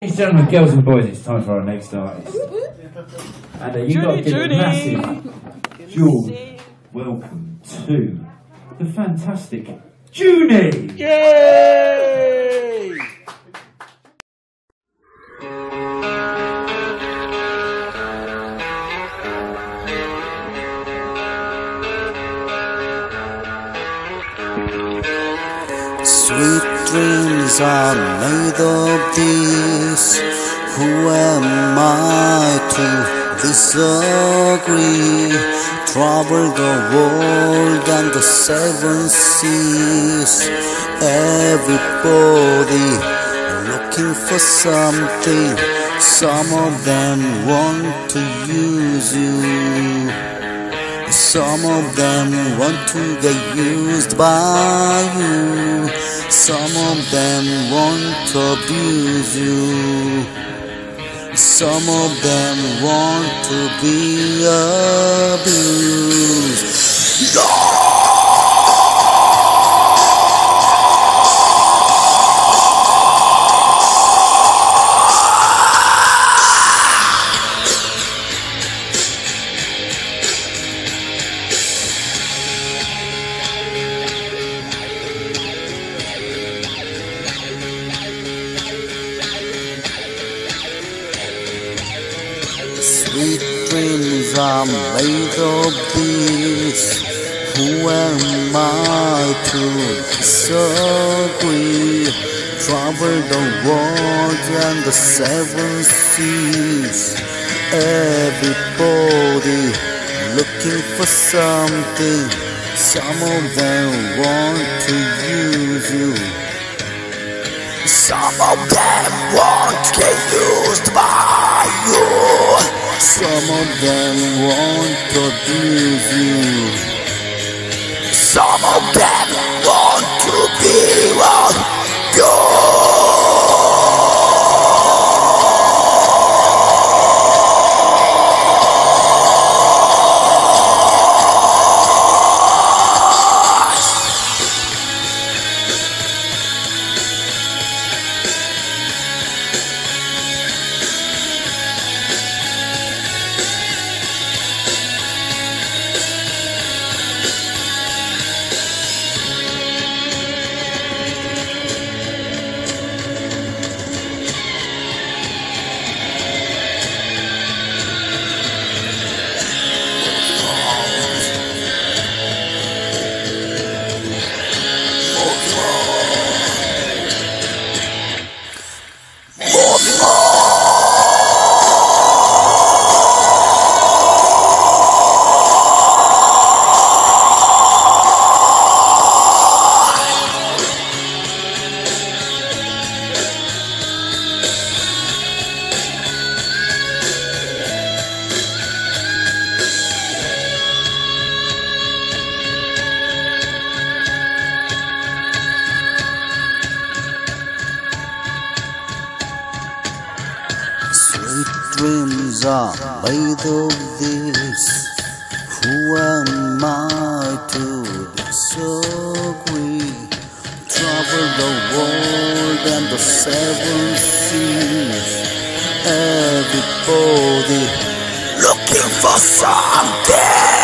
Ladies and gentlemen, girls and boys, it's time for our next artist. And you've got to give a massive warm welcome to the fantastic Junie! Yay! Sweet dreams are made of this. Who am I to disagree? Travel the world and the seven seas. Everybody looking for something. Some of them want to use you. Some of them want to get used by you. Some of them want to abuse you. Some of them want to be abused. No! Sweet dreams are made of this. Who am I to disagree? Travel the world and the seven seas. Everybody looking for something. Some of them want to use you. Some of them want to get used by you. Some of them want to abuse you. Some of them want to be around you. Dreams are made of this. Who am I to disagree? Travel the world and the seven seas. Everybody looking for something.